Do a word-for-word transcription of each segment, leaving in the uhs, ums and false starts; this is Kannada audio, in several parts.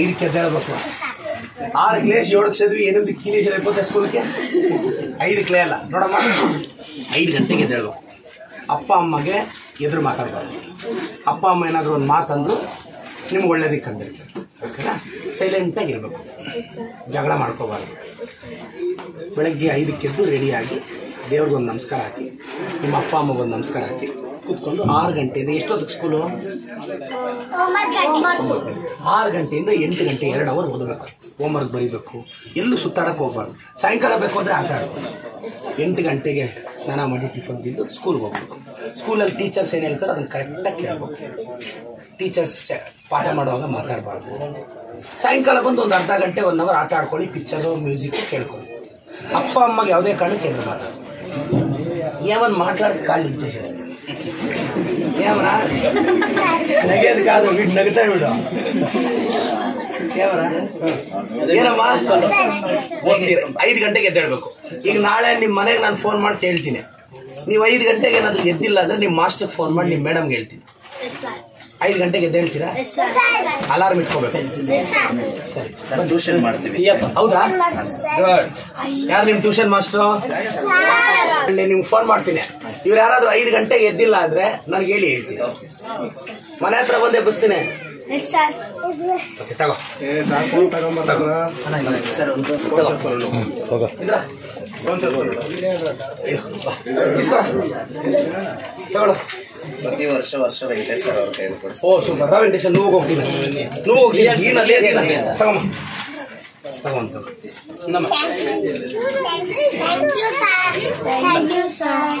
ఐదు కేదాలు వస్తా ఆరు గ్లేస్ ఏడు చదివి ఎనిమిది కిలీస్ అయిపోతే స్కూల్కి ఐదు క్లేల ನೋಡಮ್ಮ ಐದು ಗಂಟೆಗೆ ಎದ್ದೇಳಬೇಕು. ಅಪ್ಪ ಅಮ್ಮಗೆ ಎದುರು ಮಾತಾಡಬಾರ್ದು. ಅಪ್ಪ ಅಮ್ಮ ಏನಾದರೂ ಒಂದು ಮಾತಂದ್ರು ನಿಮಗೆ ಒಳ್ಳೇದಕ್ಕೆ ಅಂದ್ರೆ ಓಕೆನಾ, ಸೈಲೆಂಟಾಗಿ ಇರಬೇಕು, ಜಗಳ ಮಾಡ್ಕೋಬಾರ್ದು. ಬೆಳಗ್ಗೆ ಐದಕ್ಕೆ ಎದ್ದು ರೆಡಿಯಾಗಿ ದೇವ್ರಿಗೊಂದು ನಮಸ್ಕಾರ ಹಾಕಿ, ನಿಮ್ಮ ಅಪ್ಪ ಅಮ್ಮಗೊಂದು ನಮಸ್ಕಾರ ಹಾಕಿ ಕೂತ್ಕೊಂಡು ಆರು ಗಂಟೆಯಿಂದ ಎಷ್ಟೊತ್ತಿಗೆ ಸ್ಕೂಲು? ಆರು ಗಂಟೆಯಿಂದ ಎಂಟು ಗಂಟೆ ಎರಡು ಅವರ್ ಓದಬೇಕು, ಹೋಮ್ವರ್ಕ್ ಬರೀಬೇಕು, ಎಲ್ಲೂ ಸುತ್ತಾಡಕ್ಕೆ ಹೋಗ್ಬಾರ್ದು. ಸಾಯಂಕಾಲ ಬೇಕು ಅಂದರೆ ಆಟ ಆಡಬೇಕು. ಎಂಟು ಗಂಟೆಗೆ ಸ್ನಾನ ಮಾಡಿ ಟಿಫನ್ ತಿಂದು ಸ್ಕೂಲ್ಗೆ ಹೋಗ್ಬೇಕು. ಸ್ಕೂಲಲ್ಲಿ ಟೀಚರ್ಸ್ ಏನು ಹೇಳ್ತಾರೋ ಅದನ್ನು ಕರೆಕ್ಟಾಗಿ ಕೇಳಬೇಕು. ಟೀಚರ್ಸ್ ಪಾಠ ಮಾಡುವಾಗ ಮಾತಾಡಬಾರ್ದು. ಸಾಯಂಕಾಲ ಬಂದು ಒಂದು ಅರ್ಧ ಗಂಟೆ ಒನ್ ಅವರ್ ಆಟ ಆಡ್ಕೊಳ್ಳಿ, ಪಿಕ್ಚರು ಮ್ಯೂಸಿಕ್ ಕೇಳ್ಕೊಳ್ಳಿ. ಅಪ್ಪ ಅಮ್ಮಗೆ ಯಾವುದೇ ಕಾರಣಕ್ಕೆ ಎದುರು ಮಾತಾಡೋದು. ఏమని మాట్లాడితే కాళ్ళు ఇచ్చేసేస్తాను, ఏమరా నగేది కాదు, వీటి నగుతాడు వీడు, ఏమరా ఏనమ్మా ಓದ್ತೀರ. ಐದು ಗಂಟೆಗೆ ಎದ್ದೇಳಬೇಕು. ಈಗ ನಾಳೆ ನಿಮ್ಮ ಮನೆಗೆ ನಾನು ಫೋನ್ ಮಾಡಿ ಹೇಳ್ತೀನಿ, ನೀವು ಐದು ಗಂಟೆಗೆ ಏನಾದರೂ ಎದ್ದಿಲ್ಲ ಅಂದರೆ ನಿಮ್ಮ ಮಾಸ್ಟರ್ಗೆ ಫೋನ್ ಮಾಡಿ ನಿಮ್ಮ ಮೇಡಮ್ಗೆ ಹೇಳ್ತೀನಿ. ಐದು ಗಂಟೆಗೆ ಎದ್ದೇಳ್ತೀರಾ? ಅಲಾರ್ಮ್ ಇಟ್ಕೋಬೇಕು. ಸರಿ ಸರ್, ಟ್ಯೂಷನ್ ಮಾಡ್ತೀವಿ. ಹೌದಾ, ಗುಡ್. ಯಾರು ನಿಮ್ಮ ಟ್ಯೂಷನ್ ಮಾಸ್ಟ್ರು? ನಿಮ್ಗೆ ಫೋನ್ ಮಾಡ್ತೀನಿ. ಇವ್ರು ಯಾರಾದರೂ ಐದು ಗಂಟೆಗೆ ಎದ್ದಿಲ್ಲ ಅಂದರೆ ನನಗೆ ಹೇಳಿ, ಹೇಳ್ತೀನಿ. ಮನೆ ಹತ್ರ ಬಂದು ಎಬ್ಬಿಸ್ತೀನಿ. ತಗೋ ತಗೊಳ್ಳೋ. ಪ್ರತಿ ವರ್ಷ ವರ್ಷ ವೆಂಕಟೇಶ್ವರ ಅವ್ರ ಕೈ ಕೊಡಿ. ಓ ಸೂಪರ್, ವೆಂಕಟೇಶ್ವರ ನೋವು ಹೋಗ್ತೀನಿ, ನೋವು ಹೋಗ್ತೀನಿ, ನೀನಲ್ಲಿ ತಗೊಮ್ಮ ತಗೊಂತ. Thank you sir, thank you sir,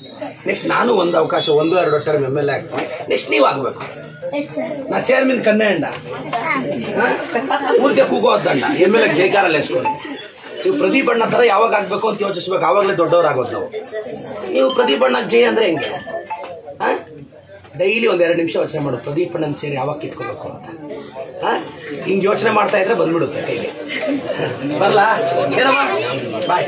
next ನಾನು ಒಂದು ಅವಕಾಶ, ಒಂದು ಎರಡು ಟರ್ಮ್ ಎಮ್ ಎಲ್ ಎ ಆಗ್ತೀನಿ. ನೆಕ್ಸ್ಟ್ ನೀವು ಆಗಬೇಕು. ನಾ ಚೇರ್ಮನ್ ಕನ್ನೆ ಅಂಡ ಊರಿಗೆ ಕೂಗೋ ಅದ್ದಂಡ ಎಮ್ ಎಲ್ ಎ ಜೈಕಾರಲ್ಲಿ ಎಸ್ಕೊಂಡು. ನೀವು ಪ್ರದೀಪ್ ಅಣ್ಣ ಥರ ಯಾವಾಗ ಆಗಬೇಕು ಅಂತ ಯೋಚಿಸ್ಬೇಕು, ಆವಾಗಲೇ ದೊಡ್ಡವರಾಗೋದು ನಾವು. ನೀವು ಪ್ರದೀಪ್ ಅಣ್ಣಗೆ ಜೈ ಅಂದರೆ ಹೆಂಗೆ? ಹಾಂ, ಡೈಲಿ ಒಂದು ಎರಡು ನಿಮಿಷ ಯೋಚನೆ ಮಾಡು, ಪ್ರದೀಪ್ ಅಣ್ಣನ ಸೇರಿ ಯಾವಾಗ ಕಿತ್ಕೋಬೇಕು ಅಂತ. ಹಾಂ, ಹಿಂಗೆ ಯೋಚನೆ ಮಾಡ್ತಾ ಇದ್ರೆ ಬಂದ್ಬಿಡುತ್ತೆ ಕೈಗೆ. ಬರಲಾ ಏನಮ್ಮ, ಬಾಯ್.